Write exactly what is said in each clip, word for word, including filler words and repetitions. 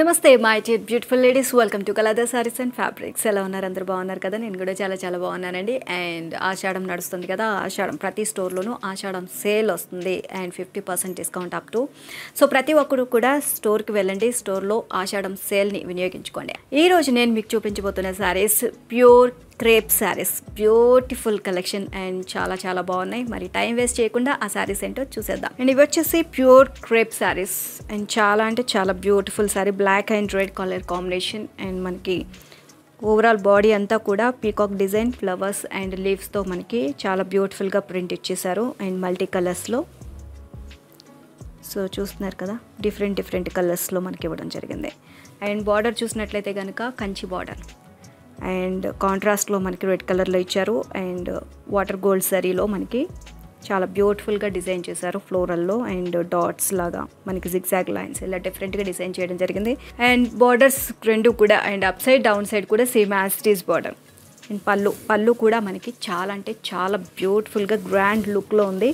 Namaste, my dear beautiful ladies. Welcome to Kaladhar Sarees and Fabrics. Hello, I am Kada. I am going to tell you and Ashadam Nadustundi Kada. Ashadam Prati store lono Ashadam sale ostundi and fifty percent discount up to. So Prati okkaru kuda store ki vellandi store lo Ashadam sale ni viniyoginchukondi. Ee roju nenu meeku chupinchibotuna sarees pure crepe sarees, beautiful collection and chala chala baagunnai. Mari time waste cheyakunda aa sarees ento chusedam. And ivi vachesi pure crepe sarees and chala ante chala beautiful saree, black and red color combination and manaki overall body anta kuda peacock design, flowers and leaves tho manaki chala beautiful ga print ichesaru and multi colors lo. So చూస్తున్నారు కదా, different different colors lo manaki ivadam jarigindi. And border చూసినట్లయితే గనుక Kanchi border and contrast lo manaki red color lo icharu and water gold saree lo manaki chala beautiful ga design chesaru floral lo and dots laga manaki zigzag lines ila different ga design cheyadam jarigindi. And borders rendu kuda and upside downside kuda same as it is border. And pallu pallu kuda manaki chala ante chala beautiful ga grand look lo undi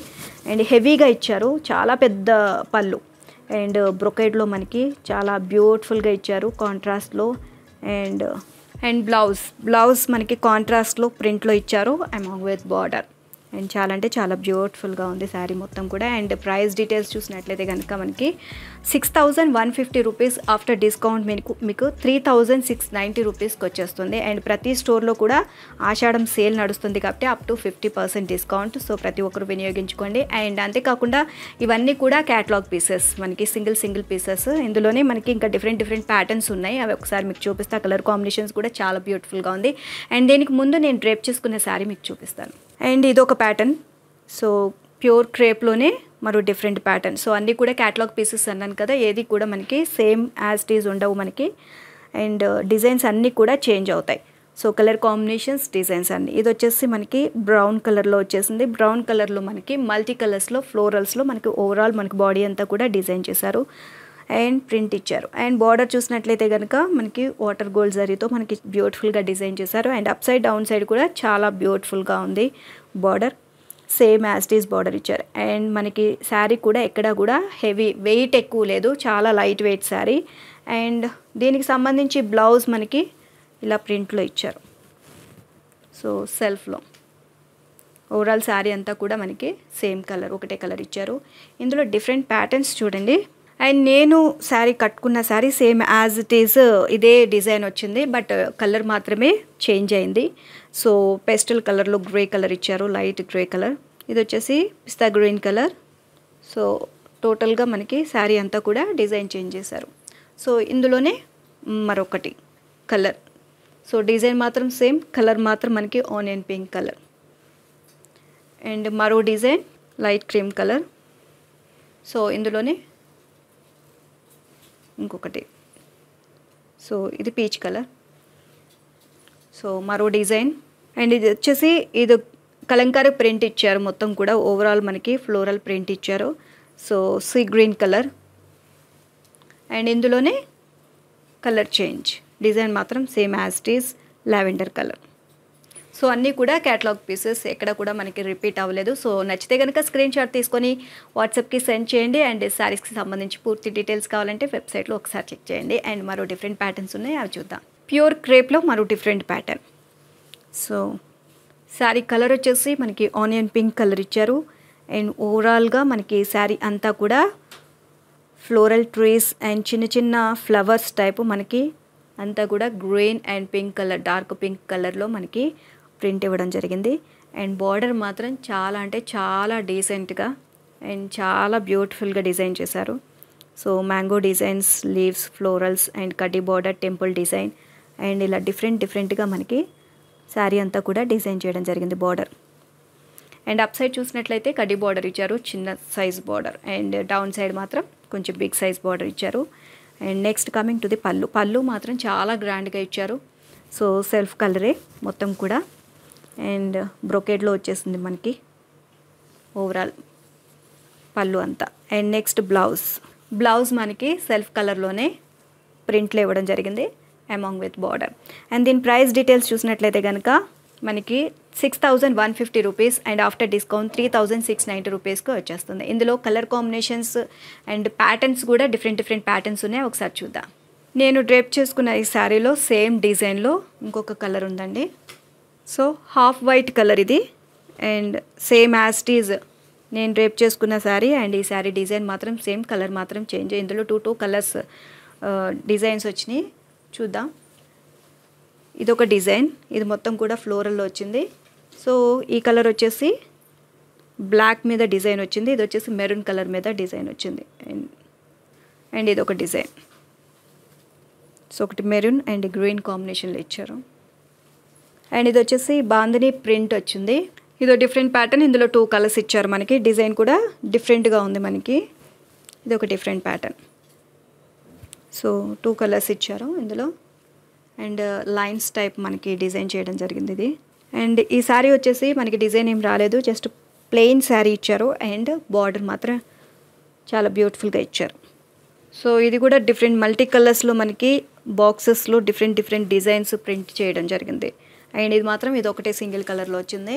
and heavy ga icharu, chala pedda pallu and brocade lo manaki chala beautiful ga icharu contrast lo. And And blouse blouse manaki contrast lo print lo icharu along with border and chala ante chala beautiful ga undi saree mottam kuda. And price details chusinatleyte ganaka manaki six thousand one hundred fifty rupees after discount meeku meeku three thousand six hundred ninety rupees kochestundi. And prati store lo kuda ashadam sale nadustundi kabatti up to fifty percent discount. So prati okkaru viniyoginchukondi. And ante kaakunda ivanni kuda catalog pieces manaki single single pieces indulone manaki inka different different patterns unnai. Avi okkasari meeku chupista, color combinations kuda chala beautiful ga undi. And deniki mundu nenu drape cheskunna saree meeku chupistanu. And idoka pattern, so pure crepe lone maro different pattern. So anni kuda catalog pieces annan kada, edi kuda manaki same as it is undavu manaki. And uh, designs anni kuda change avutayi. So color combinations, designs anni idu vachesi manaki brown color lo vachesindi. Brown color lo manaki multi colors lo florals lo manaki overall manaki body anta kuda design chesaru and print icharu. And border చూసినట్లయితే గనుక మనకి water gold జరీతో మనకి beautiful గా design చేశారు. And up side down side కూడా చాలా beautiful గా ఉంది border, same as it is border ఇచ్చారు. అండ్ మనకి శారీ కూడా ఎక్కడా కూడా హెవీ వెయిట్ ఎక్కువ లేదు, చాలా లైట్ వెయిట్ శారీ. అండ్ దీనికి సంబంధించి బ్లౌజ్ మనకి ఇలా ప్రింట్ లో ఇచ్చారు. సో సెల్ఫ్ లో ఓవరాల్ శారీ అంతా కూడా మనకి సేమ్ కలర్, ఒకటే కలర్ ఇచ్చారు. ఇందులో డిఫరెంట్ ప్యాటర్న్స్ చూడండి. అండ్ నేను శారీ కట్టుకున్న sari same as it is ఇదే డిజైన్ వచ్చింది, బట్ కలర్ మాత్రమే చేంజ్ అయింది. సో పెస్టల్ కలర్లో గ్రే కలర్ ఇచ్చారు, లైట్ గ్రే కలర్. ఇది వచ్చేసి పిస్తా గ్రీన్ కలర్. సో టోటల్గా మనకి శారీ అంతా కూడా డిజైన్ చేంజ్ చేశారు. సో ఇందులోనే మరొకటి కలర్. సో డిజైన్ మాత్రం సేమ్, కలర్ మాత్రం మనకి ఆనియన్ పింక్ కలర్. అండ్ మరో design light cream colour. So ఇందులోనే ఇంకొకటి, సో ఇది పీచ్ కలర్. సో మరో డిజైన్. అండ్ ఇది వచ్చేసి ఇది కలంకారీ ప్రింట్ ఇచ్చారు, మొత్తం కూడా ఓవరాల్ మనకి ఫ్లోరల్ ప్రింట్ ఇచ్చారు. So sea green colour. And ఇందులోనే కలర్ చేంజ్, డిజైన్ మాత్రం same as it is lavender colour. So అన్నీ కూడా క్యాటలాగ్ పీసెస్, ఎక్కడ కూడా మనకి రిపీట్ అవ్వలేదు. సో నచ్చితే కనుక స్క్రీన్ షాట్ తీసుకొని వాట్సాప్కి సెండ్ చేయండి. అండ్ శారీస్కి సంబంధించి పూర్తి డీటెయిల్స్ కావాలంటే వెబ్సైట్లో ఒకసారి చెక్ చేయండి. అండ్ మరో డిఫరెంట్ ప్యాటర్న్స్ ఉన్నాయి, అవి చూద్దాం. ప్యూర్ క్రేప్లో మరో different pattern. So sari colour వచ్చేసి మనకి ఆనియన్ పింక్ కలర్ ఇచ్చారు. అండ్ ఓవరాల్గా మనకి శారీ అంతా కూడా ఫ్లోరల్ ట్రీస్ అండ్ చిన్న చిన్న ఫ్లవర్స్ టైపు మనకి అంతా కూడా green and pink colour, dark pink కలర్లో మనకి ప్రింట్ ఇవ్వడం జరిగింది. అండ్ బార్డర్ మాత్రం చాలా అంటే చాలా డీసెంట్గా అండ్ చాలా బ్యూటిఫుల్గా డిజైన్ చేశారు. So mango designs, leaves, florals and కడ్డీ బార్డర్, టెంపుల్ డిజైన్ అండ్ ఇలా డిఫరెంట్ డిఫరెంట్గా మనకి శారీ అంతా కూడా డిజైన్ చేయడం జరిగింది బార్డర్. అండ్ అప్ సైడ్ చూసినట్లయితే కడ్డీ బార్డర్ ఇచ్చారు, చిన్న size border. And down side మాత్రం కొంచెం బిగ్ సైజ్ బార్డర్ ఇచ్చారు. And next coming to the pallu. Pallu మాత్రం చాలా గ్రాండ్గా ఇచ్చారు. సో సెల్ఫ్ కలరే మొత్తం కూడా. అండ్ బ్రొకేడ్లో వచ్చేసింది మనకి ఓవరాల్ పళ్ళు అంతా. And next blouse. బ్లౌజ్ మనకి సెల్ఫ్ కలర్లోనే ప్రింట్లు ఇవ్వడం జరిగింది అమాంగ్ విత్ బార్డర్. అండ్ దీని ప్రైస్ డీటెయిల్స్ చూసినట్లయితే కనుక మనకి six thousand one fifty rupees and after discount three thousand six ninety రూపీస్కి వచ్చేస్తుంది. ఇందులో కలర్ కాంబినేషన్స్ అండ్ ప్యాటర్న్స్ కూడా డిఫరెంట్ డిఫరెంట్ ప్యాటర్న్స్ ఉన్నాయి, ఒకసారి చూద్దాం. నేను డ్రేప్ చేసుకున్న ఈ సారీలో సేమ్ డిజైన్లో ఇంకొక కలర్ ఉందండి. సో హాఫ్ వైట్ కలర్ ఇది and same as it is నేను డ్రేప్ చేసుకున్న శారీ అండ్ ఈ శారీ డిజైన్ మాత్రం సేమ్, కలర్ మాత్రం చేంజ్. ఇందులో టూ టూ కలర్స్ డిజైన్స్ వచ్చినాయి చూద్దాం. ఇదొక డిజైన్, ఇది మొత్తం కూడా ఫ్లోరల్లో వచ్చింది. సో ఈ కలర్ వచ్చేసి బ్లాక్ మీద డిజైన్ వచ్చింది, ఇది వచ్చేసి మెరూన్ కలర్ మీద డిజైన్ వచ్చింది అండ్ అండ్ ఇదొక డిజైన్. సో ఒకటి మెరూన్ అండ్ గ్రీన్ కాంబినేషన్లో ఇచ్చారు. అండ్ ఇది వచ్చేసి బాందిని ప్రింట్ వచ్చింది, ఇదో డిఫరెంట్ ప్యాటర్న్. ఇందులో టూ కలర్స్ ఇచ్చారు మనకి, డిజైన్ కూడా డిఫరెంట్గా ఉంది మనకి. ఇది ఒక different pattern. So two colours ఇచ్చారు ఇందులో అండ్ లైన్స్ టైప్ మనకి డిజైన్ చేయడం జరిగింది ఇది. అండ్ ఈ శారీ వచ్చేసి మనకి డిజైన్ ఏం రాలేదు, జస్ట్ ప్లెయిన్ శారీ ఇచ్చారు అండ్ బార్డర్ మాత్రం చాలా బ్యూటిఫుల్గా ఇచ్చారు. సో ఇది కూడా డిఫరెంట్ మల్టీ కలర్స్లో మనకి బాక్సెస్లో డిఫరెంట్ డిఫరెంట్ డిజైన్స్ ప్రింట్ చేయడం జరిగింది. అండ్ ఇది మాత్రం ఇది ఒకటే సింగిల్ కలర్లో వచ్చింది.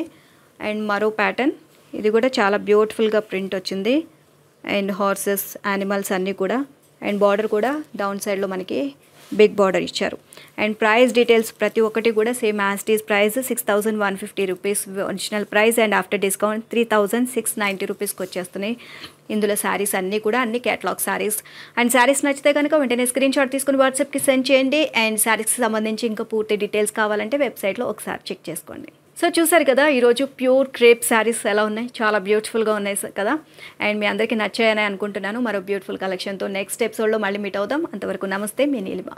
అండ్ మరో ప్యాటర్న్, ఇది కూడా చాలా బ్యూటిఫుల్గా ప్రింట్ వచ్చింది అండ్ హార్సెస్, యానిమల్స్ అన్నీ కూడా. అండ్ బార్డర్ కూడా డౌన్ సైడ్లో మనకి బిగ్ బార్డర్ ఇచ్చారు. అండ్ ప్రైస్ డీటెయిల్స్ ప్రతి ఒక్కటి కూడా same as it is. Price six thousand one fifty rupees original price and after discount three thousand six ninety రూపీస్కి వచ్చేస్తున్నాయి. ఇందులో శారీస్ అన్నీ కూడా అన్ని క్యాటలాగ్ శారీస్. అండ్ శారీస్ నచ్చితే కనుక వెంటనే స్క్రీన్ షాట్ తీసుకుని వాట్సాప్కి సెండ్ చేయండి. అండ్ శారీస్కి సంబంధించి ఇంకా పూర్తి డీటెయిల్స్ కావాలంటే వెబ్సైట్లో ఒకసారి చెక్ చేసుకోండి. సో చూసారు కదా ఈరోజు ప్యూర్ క్రేప్ శారీస్ ఎలా ఉన్నాయి, చాలా బ్యూటిఫుల్గా ఉన్నాయి కదా. అండ్ మీ అందరికీ నచ్చాయని అనుకుంటున్నాను. మరో బ్యూటిఫుల్ కలెక్షన్తో నెక్స్ట్ ఎపిసోడ్లో మళ్ళీ మీట్ అవుదాం. అంతవరకు నమస్తే, మీ నీలిమ.